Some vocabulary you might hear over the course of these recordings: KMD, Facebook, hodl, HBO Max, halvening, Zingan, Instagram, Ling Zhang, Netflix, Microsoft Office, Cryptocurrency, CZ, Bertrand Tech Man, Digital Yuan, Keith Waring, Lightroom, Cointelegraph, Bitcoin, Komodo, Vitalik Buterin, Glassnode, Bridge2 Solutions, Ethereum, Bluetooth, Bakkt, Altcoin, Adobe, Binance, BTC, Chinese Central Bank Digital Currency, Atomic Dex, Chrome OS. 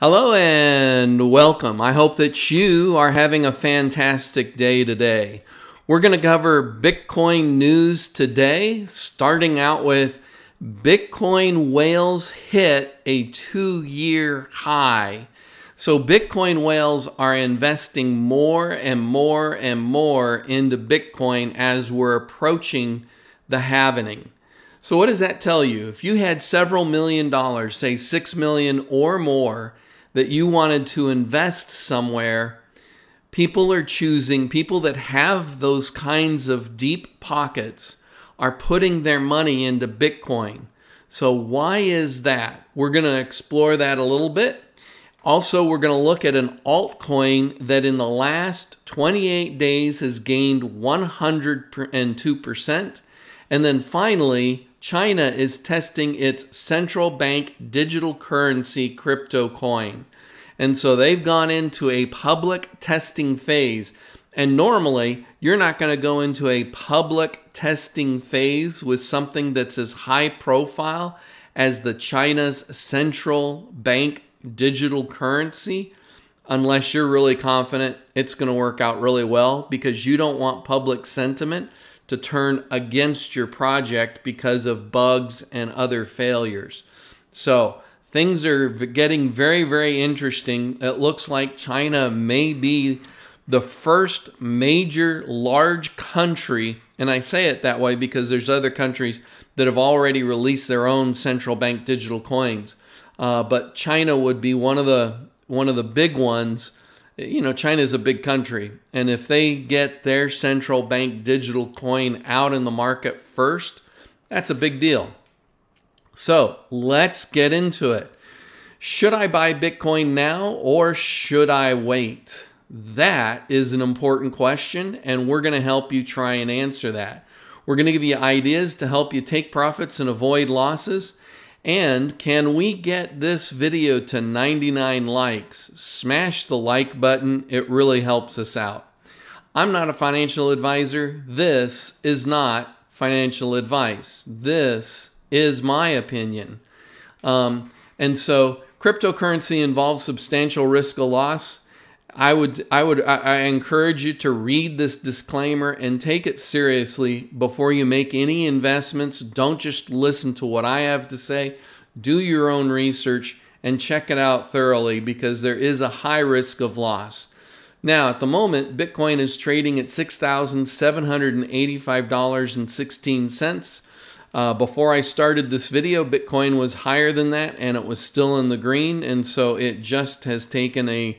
Hello and welcome. I hope that you are having a fantastic day today. We're going to cover Bitcoin news today, starting out with Bitcoin whales hit a 2-year high. So Bitcoin whales are investing more and more and more into Bitcoin as we're approaching the halvening. So what does that tell you? If you had several $1 million, say $6 million or more, that you wanted to invest somewhere, people are choosing, people that have those kinds of deep pockets are putting their money into Bitcoin. So why is that? We're going to explore that a little bit. Also, we're going to look at an altcoin that in the last 28 days has gained 102%. And then finally, China is testing its central bank digital currency crypto coin. And so they've gone into a public testing phase. And normally, you're not going to go into a public testing phase with something that's as high profile as the China's central bank digital currency unless you're really confident it's going to work out really well, because you don't want public sentiment to turn against your project because of bugs and other failures. So things are getting very, very interesting. It looks like China may be the first major large country, and I say it that way because there's other countries that have already released their own central bank digital coins. But China would be one of the big ones. You know, China is a big country, and if they get their central bank digital coin out in the market first, that's a big deal. So let's get into it. Should I buy Bitcoin now or should I wait? That is an important question, and we're going to help you try and answer that. We're going to give you ideas to help you take profits and avoid losses. And can we get this video to 99 likes? Smash the like button. It really helps us out. I'm not a financial advisor. This is not financial advice. This is my opinion. And so cryptocurrency involves substantial risk of loss. I encourage you to read this disclaimer and take it seriously before you make any investments. Don't just listen to what I have to say. Do your own research and check it out thoroughly, because there is a high risk of loss. Now, at the moment, Bitcoin is trading at $6,785.16. Before I started this video, Bitcoin was higher than that, and it was still in the green, and so it just has taken a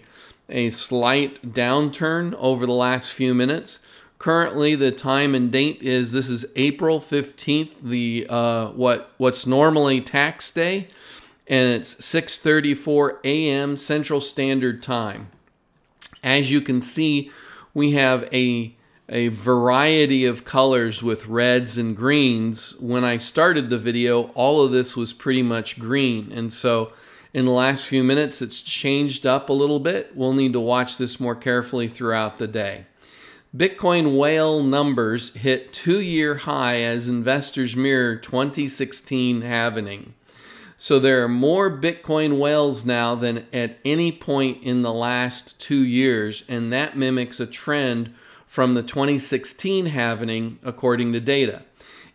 slight downturn over the last few minutes. Currently, the time and date is, this is April 15th, the what's normally tax day, and it's 6:34 a.m. Central Standard Time. As you can see, we have a variety of colors with reds and greens. When I started the video, all of this was pretty much green, and so in the last few minutes, it's changed up a little bit. We'll need to watch this more carefully throughout the day. Bitcoin whale numbers hit 2-year high as investors mirror 2016 halvening. So there are more Bitcoin whales now than at any point in the last 2 years, and that mimics a trend from the 2016 halvening, according to data.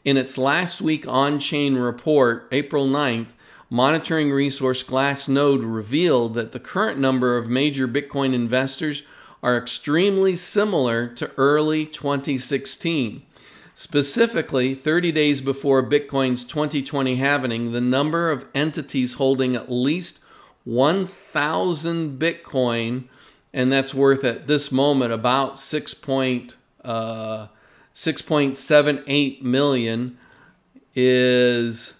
In its last week on-chain report, April 9th, monitoring resource Glassnode revealed that the current number of major Bitcoin investors are extremely similar to early 2016. Specifically, 30 days before Bitcoin's 2020 halvening, the number of entities holding at least 1,000 Bitcoin, and that's worth at this moment about 6.78 million, is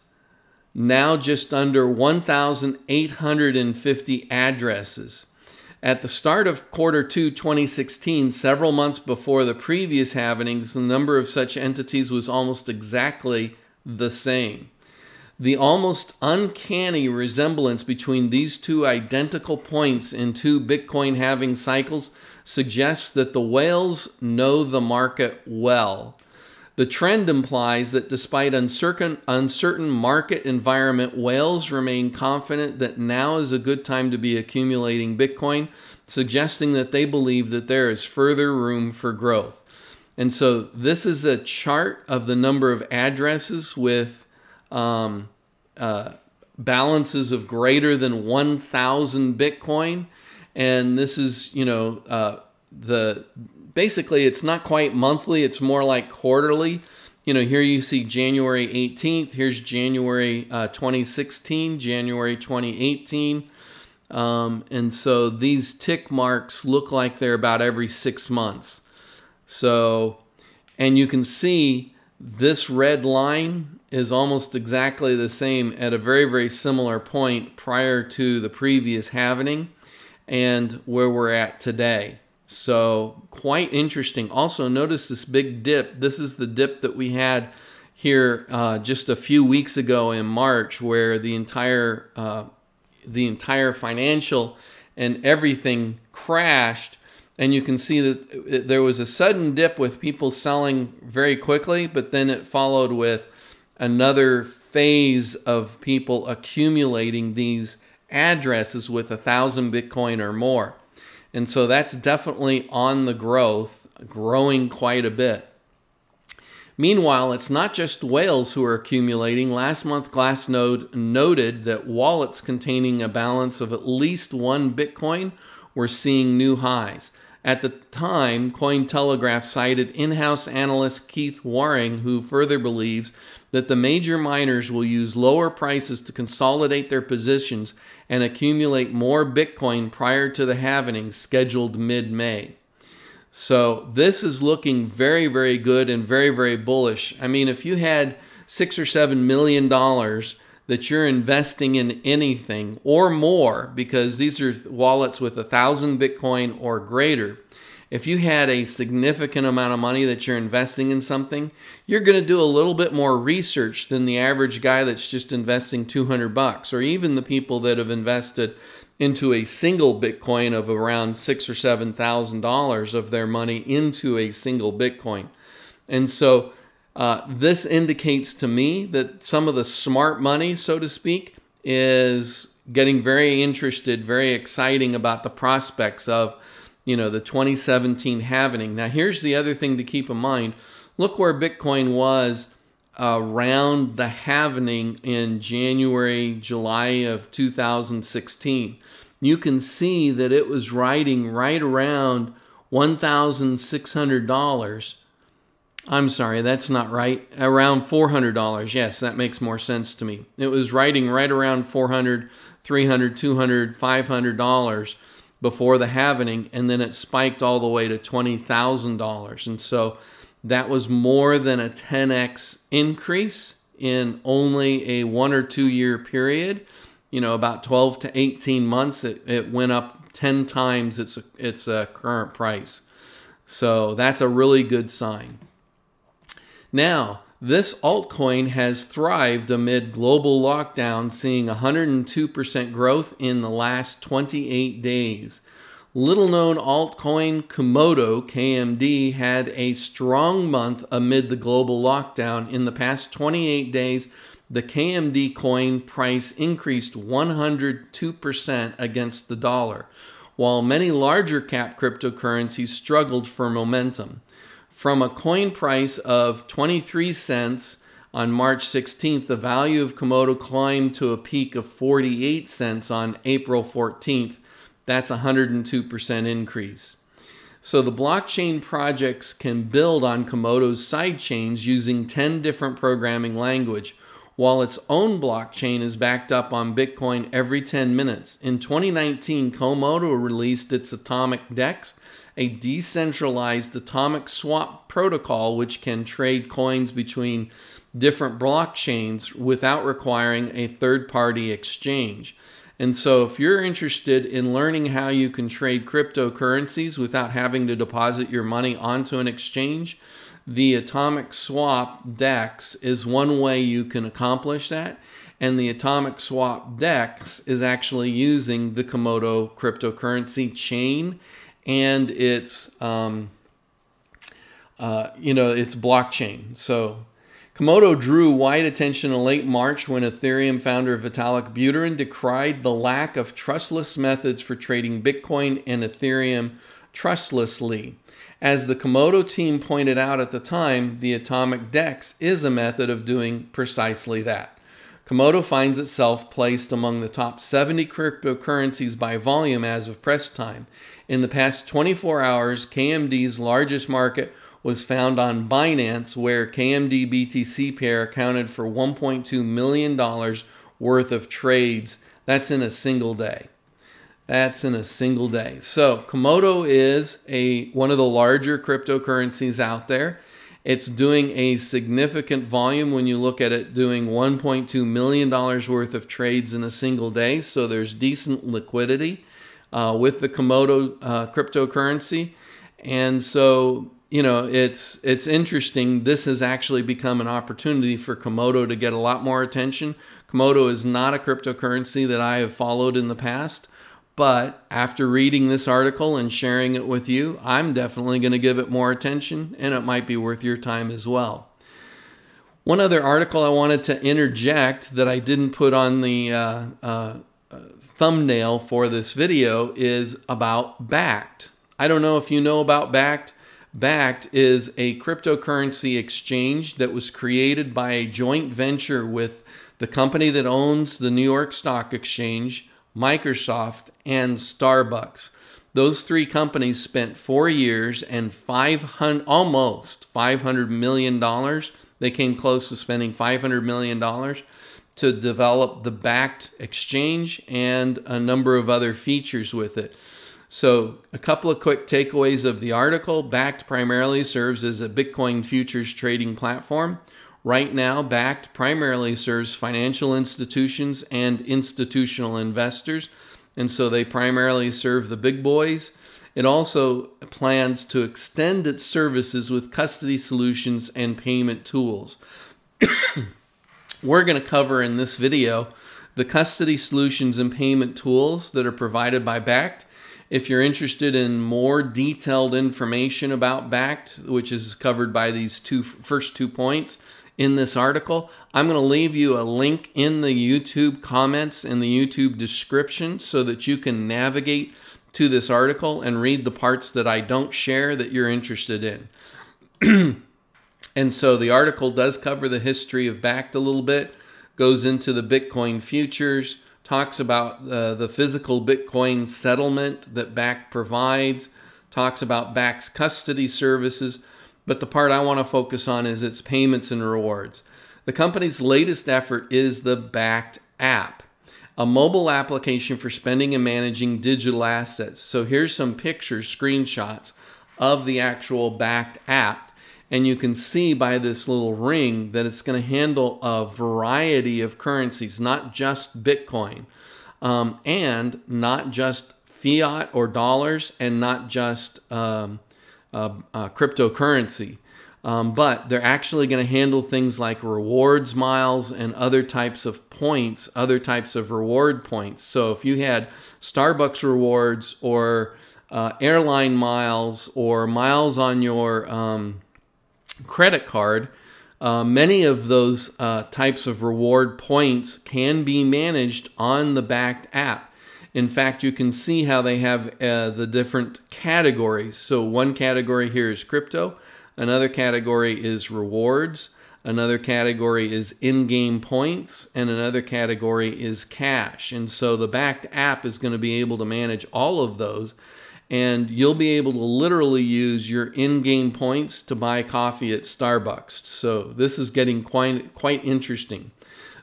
now just under 1,850 addresses. At the start of quarter 2, 2016, several months before the previous halvenings, the number of such entities was almost exactly the same. The almost uncanny resemblance between these two identical points in two Bitcoin halving cycles suggests that the whales know the market well. The trend implies that despite uncertain market environment, whales remain confident that now is a good time to be accumulating Bitcoin, suggesting that they believe that there is further room for growth. And so this is a chart of the number of addresses with balances of greater than 1,000 Bitcoin. And this is, you know, basically, it's not quite monthly. It's more like quarterly. You know, here you see January 18th. Here's January 2016, January 2018. And so these tick marks look like they're about every 6 months. So, and you can see this red line is almost exactly the same at a very, very similar point prior to the previous halving and where we're at today. So quite interesting. Also notice this big dip. This is the dip that we had here just a few weeks ago in March, where the entire financial and everything crashed. And you can see that there was a sudden dip with people selling very quickly, but then it followed with another phase of people accumulating these addresses with 1,000 Bitcoin or more. And so that's definitely on the growth, growing quite a bit. Meanwhile, it's not just whales who are accumulating. Last month, Glassnode noted that wallets containing a balance of at least 1 Bitcoin were seeing new highs. At the time, Cointelegraph cited in-house analyst Keith Waring, who further believes that the major miners will use lower prices to consolidate their positions and accumulate more Bitcoin prior to the halving scheduled mid-May. So this is looking very, very good and very, very bullish. I mean, if you had $6 or $7 million that you're investing in anything or more, because these are wallets with 1,000 Bitcoin or greater, if you had a significant amount of money that you're investing in something, you're going to do a little bit more research than the average guy that's just investing $200, or even the people that have invested into a single Bitcoin of around $6,000 or $7,000 of their money into a single Bitcoin. And so this indicates to me that some of the smart money, so to speak, is getting very interested, very exciting about the prospects of, you know, the 2017 halving. Now, here's the other thing to keep in mind. Look where Bitcoin was around the halving in January, July of 2016. You can see that it was riding right around $1,600. I'm sorry, that's not right. Around $400. Yes, that makes more sense to me. It was riding right around $400, $300, $200, $500. Before the halving, and then it spiked all the way to $20,000. And so that was more than a 10x increase in only a 1 or 2 year period. You know, about 12 to 18 months, it went up 10 times its current price. So that's a really good sign. Now, this altcoin has thrived amid global lockdown, seeing 102% growth in the last 28 days. Little-known altcoin Komodo, KMD, had a strong month amid the global lockdown. In the past 28 days, the KMD coin price increased 102% against the dollar, while many larger cap cryptocurrencies struggled for momentum. From a coin price of 23 cents on March 16th, the value of Komodo climbed to a peak of 48 cents on April 14th. That's a 102% increase. So the blockchain projects can build on Komodo's sidechains using 10 different programming languages, while its own blockchain is backed up on Bitcoin every 10 minutes. In 2019, Komodo released its Atomic Dex, a decentralized atomic swap protocol which can trade coins between different blockchains without requiring a third-party exchange. And so if you're interested in learning how you can trade cryptocurrencies without having to deposit your money onto an exchange, the Atomic Swap DEX is one way you can accomplish that. And the Atomic Swap DEX is actually using the Komodo cryptocurrency chain and its you know, it's blockchain. So Komodo drew wide attention in late March when Ethereum founder Vitalik Buterin decried the lack of trustless methods for trading Bitcoin and Ethereum trustlessly. As the Komodo team pointed out at the time, the Atomic Dex is a method of doing precisely that. Komodo finds itself placed among the top 70 cryptocurrencies by volume as of press time. In the past 24 hours, KMD's largest market was found on Binance, where KMD BTC pair accounted for $1.2 million worth of trades. That's in a single day. That's in a single day. So Komodo is one of the larger cryptocurrencies out there. It's doing a significant volume when you look at it doing $1.2 million worth of trades in a single day. So there's decent liquidity with the Komodo cryptocurrency. And so, you know, it's interesting. This has actually become an opportunity for Komodo to get a lot more attention. Komodo is not a cryptocurrency that I have followed in the past, but after reading this article and sharing it with you, I'm definitely going to give it more attention, and it might be worth your time as well. One other article I wanted to interject that I didn't put on the thumbnail for this video is about Bakkt. I don't know if you know about Bakkt. Bakkt is a cryptocurrency exchange that was created by a joint venture with the company that owns the New York Stock Exchange, Microsoft, and Starbucks. Those three companies spent 4 years and almost $500 million. They came close to spending $500 million to develop the Bakkt exchange and a number of other features with it. So a couple of quick takeaways of the article. Bakkt primarily serves as a Bitcoin futures trading platform. Right now, Bakkt primarily serves financial institutions and institutional investors, and so they primarily serve the big boys. It also plans to extend its services with custody solutions and payment tools. We're going to cover in this video the custody solutions and payment tools that are provided by Bakkt. If you're interested in more detailed information about Bakkt, which is covered by these first two points in this article, I'm going to leave you a link in the YouTube comments in the YouTube description so that you can navigate to this article and read the parts that I don't share that you're interested in. And so the article does cover the history of Bakkt a little bit, goes into the Bitcoin futures, talks about the physical Bitcoin settlement that Bakkt provides, talks about Bakkt's custody services. But the part I want to focus on is its payments and rewards. The company's latest effort is the Bakkt app, a mobile application for spending and managing digital assets. So here's some pictures, screenshots of the actual Bakkt app. And you can see by this little ring that it's going to handle a variety of currencies, not just Bitcoin, and not just fiat or dollars, and not just cryptocurrency, but they're actually going to handle things like rewards miles and other types of points, other types of reward points. So if you had Starbucks rewards or airline miles or miles on your credit card, many of those types of reward points can be managed on the Bakkt app. In fact, you can see how they have the different categories. So one category here is crypto. Another category is rewards. Another category is in-game points. And another category is cash. And so the Bakkt app is going to be able to manage all of those. And you'll be able to literally use your in-game points to buy coffee at Starbucks. So this is getting quite interesting.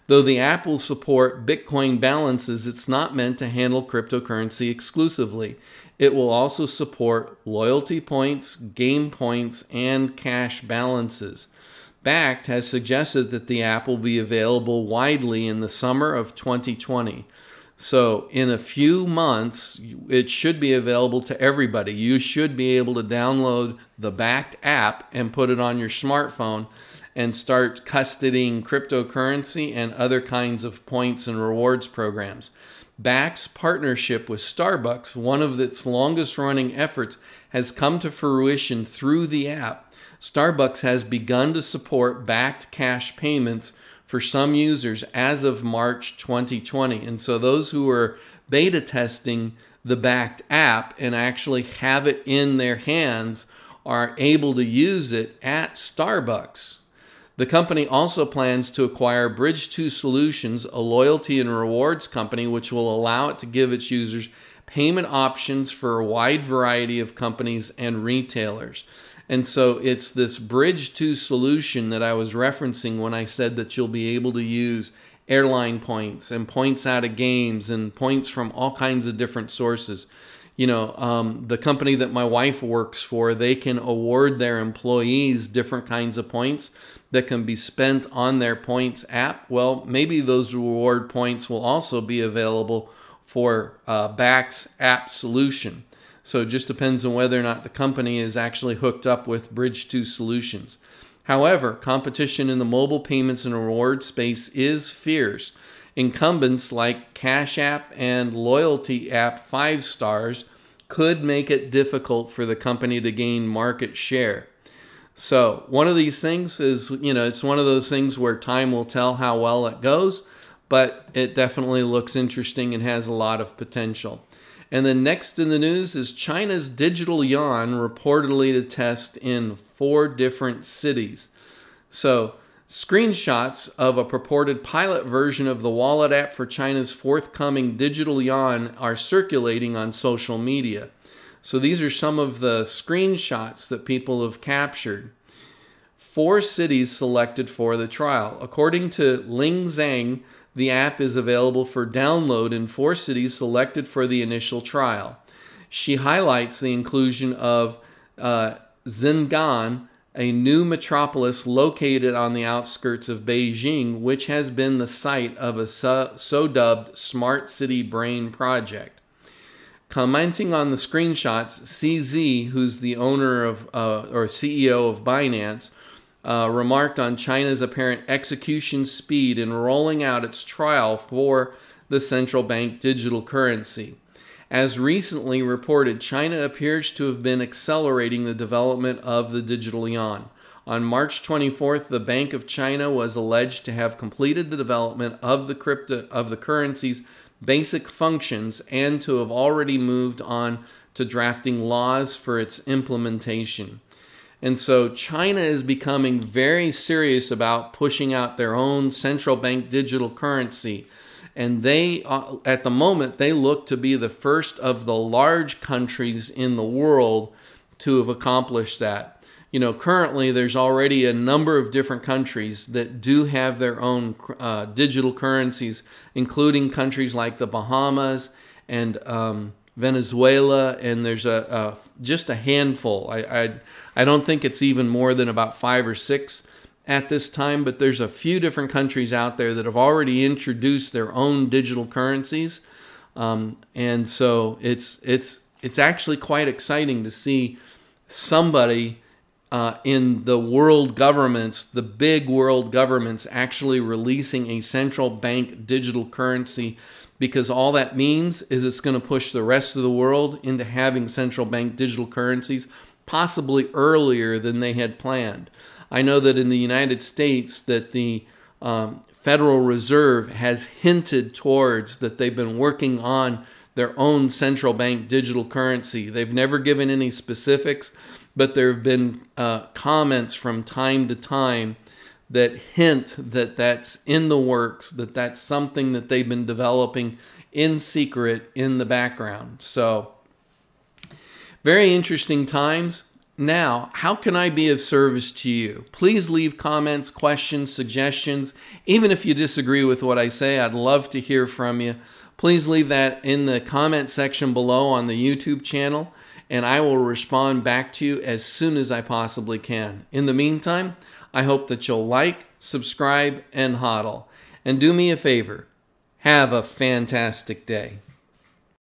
Though the app will support Bitcoin balances, it's not meant to handle cryptocurrency exclusively. It will also support loyalty points, game points, and cash balances. Bakkt has suggested that the app will be available widely in the summer of 2020. So in a few months, it should be available to everybody. You should be able to download the Bakkt app and put it on your smartphone and start custodying cryptocurrency and other kinds of points and rewards programs. Bakkt's partnership with Starbucks, one of its longest running efforts, has come to fruition through the app. Starbucks has begun to support Bakkt cash payments for some users as of March 2020. And so those who are beta testing the Bakkt app and actually have it in their hands are able to use it at Starbucks. The company also plans to acquire Bridge2 Solutions, a loyalty and rewards company, which will allow it to give its users payment options for a wide variety of companies and retailers. And so it's this Bridge2 solution that I was referencing when I said that you'll be able to use airline points and points out of games and points from all kinds of different sources. You know, the company that my wife works for, they can award their employees different kinds of points that can be spent on their points app. Well, maybe those reward points will also be available for Bakkt's app solution. So it just depends on whether or not the company is actually hooked up with Bridge2 Solutions. However, competition in the mobile payments and reward space is fierce. Incumbents like Cash App and loyalty app 5 Stars could make it difficult for the company to gain market share. So one of these things is, you know, it's one of those things where time will tell how well it goes, but it definitely looks interesting and has a lot of potential. And then next in the news is China's Digital Yuan reportedly to test in 4 different cities. So screenshots of a purported pilot version of the wallet app for China's forthcoming Digital Yuan are circulating on social media. So these are some of the screenshots that people have captured. 4 cities selected for the trial. According to Ling Zhang, the app is available for download in 4 cities selected for the initial trial. She highlights the inclusion of Zingan, a new metropolis located on the outskirts of Beijing, which has been the site of a so-dubbed Smart City Brain project. Commenting on the screenshots, CZ, who's the owner of or CEO of Binance, remarked on China's apparent execution speed in rolling out its trial for the central bank digital currency. As recently reported, China appears to have been accelerating the development of the digital yuan. On March 24th, the Bank of China was alleged to have completed the development of the currency's basic functions and to have already moved on to drafting laws for its implementation. And so China is becoming very serious about pushing out their own central bank digital currency. And they, at the moment, they look to be the first of the large countries in the world to have accomplished that. You know, currently there's already a number of different countries that do have their own digital currencies, including countries like the Bahamas and Venezuela, and there's just a handful. I don't think it's even more than about 5 or 6 at this time, but there's a few different countries out there that have already introduced their own digital currencies, and so it's actually quite exciting to see somebody in the world governments, the big world governments, actually releasing a central bank digital currency. Because all that means is it's going to push the rest of the world into having central bank digital currencies possibly earlier than they had planned. I know that in the United States that the Federal Reserve has hinted towards that they've been working on their own central bank digital currency. They've never given any specifics, but there have been comments from time to time that hint that that's in the works, that that's something that they've been developing in secret in the background. So, very interesting times. Now, how can I be of service to you? Please leave comments, questions, suggestions. Even if you disagree with what I say, I'd love to hear from you. Please leave that in the comment section below on the YouTube channel, and I will respond back to you as soon as I possibly can. In the meantime, I hope that you'll like, subscribe, and hodl. And do me a favor, have a fantastic day.